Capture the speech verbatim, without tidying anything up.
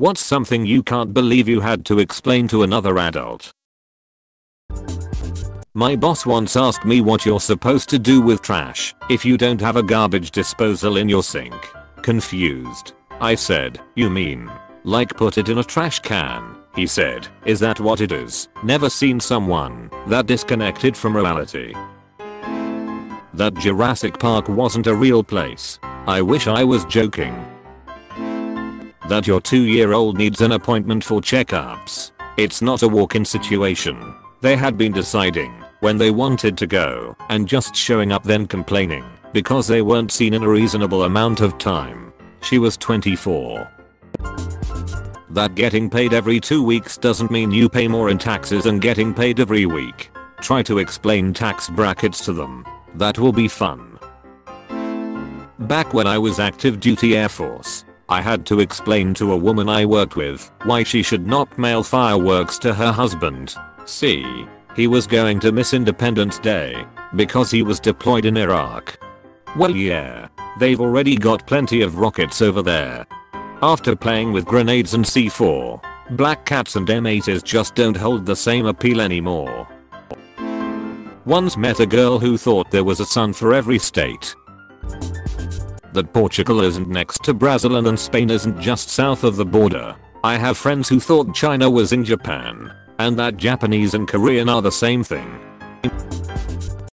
What's something you can't believe you had to explain to another adult? My boss once asked me what you're supposed to do with trash if you don't have a garbage disposal in your sink. Confused, I said, "You mean, like put it in a trash can?" He said, "Is that what it is?" Never seen someone that disconnected from reality. That Jurassic Park wasn't a real place. I wish I was joking. That your two-year-old needs an appointment for checkups. It's not a walk-in situation. They had been deciding when they wanted to go and just showing up then complaining because they weren't seen in a reasonable amount of time. She was twenty-four. That getting paid every two weeks doesn't mean you pay more in taxes than getting paid every week. Try to explain tax brackets to them. That will be fun. Back when I was active duty Air Force, I had to explain to a woman I worked with why she should not mail fireworks to her husband. See, he was going to miss Independence Day because he was deployed in Iraq. Well, yeah, they've already got plenty of rockets over there. After playing with grenades and C four, Black Cats and M eights just don't hold the same appeal anymore. Once met a girl who thought there was a sun for every state. That Portugal isn't next to Brazil and Spain isn't just south of the border. I have friends who thought China was in Japan. And that Japanese and Korean are the same thing.